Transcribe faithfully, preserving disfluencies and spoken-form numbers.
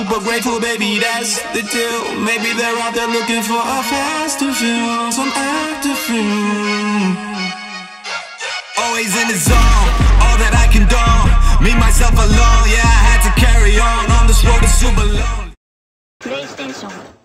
Super grateful, baby, that's the deal. Maybe they're out there looking for a faster feel, some after feel. Always in the zone, all that I condone. Me, myself alone, yeah, I had to carry on. On this road to super long PlayStation.